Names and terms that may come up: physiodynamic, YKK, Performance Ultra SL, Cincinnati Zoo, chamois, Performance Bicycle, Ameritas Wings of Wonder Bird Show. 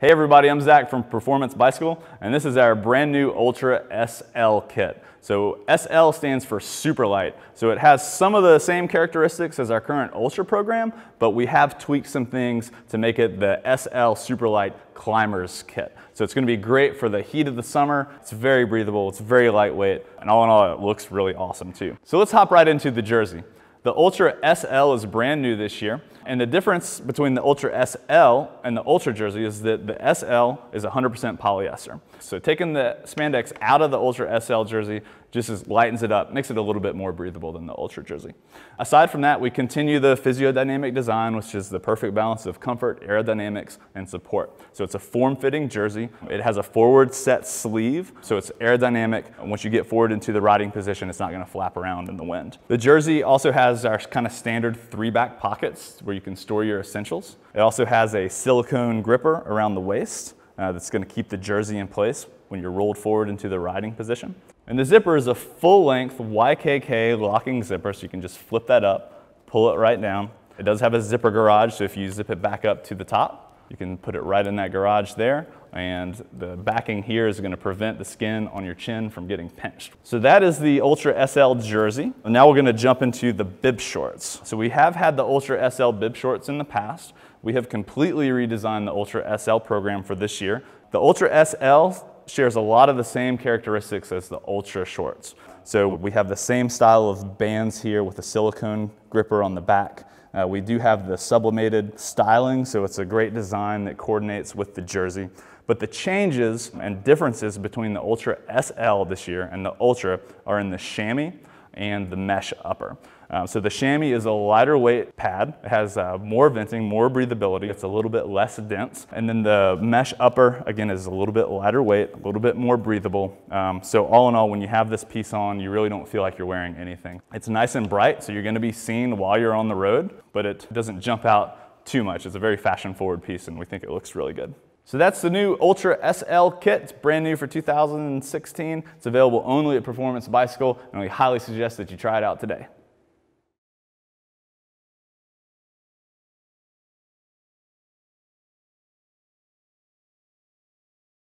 Hey everybody, I'm Zach from Performance Bicycle, and this is our brand new Ultra SL kit. So SL stands for super light. So it has some of the same characteristics as our current Ultra program, but we have tweaked some things to make it the SL super light climbers kit. So it's gonna be great for the heat of the summer. It's very breathable, it's very lightweight, and all in all, it looks really awesome too. So let's hop right into the jersey. The Ultra SL is brand new this year, and the difference between the Ultra SL and the Ultra jersey is that the SL is 100% polyester. So taking the spandex out of the Ultra SL jersey just lightens it up, makes it a little bit more breathable than the Ultra jersey. Aside from that, we continue the physiodynamic design, which is the perfect balance of comfort, aerodynamics, and support. So it's a form-fitting jersey. It has a forward set sleeve, so it's aerodynamic. And once you get forward into the riding position, it's not gonna flap around in the wind. The jersey also has our kind of standard three back pockets where you can store your essentials. It also has a silicone gripper around the waist that's gonna keep the jersey in place when you're rolled forward into the riding position. And the zipper is a full-length YKK locking zipper, so you can just flip that up, pull it right down. It does have a zipper garage, so if you zip it back up to the top, you can put it right in that garage there, and the backing here is gonna prevent the skin on your chin from getting pinched. So that is the Ultra SL jersey. And now we're gonna jump into the bib shorts. So we have had the Ultra SL bib shorts in the past. We have completely redesigned the Ultra SL program for this year. The Ultra SL shares a lot of the same characteristics as the Ultra shorts. So we have the same style of bands here with a silicone gripper on the back. We do have the sublimated styling, so it's a great design that coordinates with the jersey. But the changes and differences between the Ultra SL this year and the Ultra are in the chamois and the mesh upper. So the chamois is a lighter weight pad. It has more venting, more breathability. It's a little bit less dense. And then the mesh upper, again, is a little bit lighter weight, a little bit more breathable. So all in all, when you have this piece on, you really don't feel like you're wearing anything. It's nice and bright, so you're gonna be seen while you're on the road, but it doesn't jump out too much. It's a very fashion forward piece, and we think it looks really good. So that's the new Ultra SL kit. It's brand new for 2016. It's available only at Performance Bicycle, and we highly suggest that you try it out today.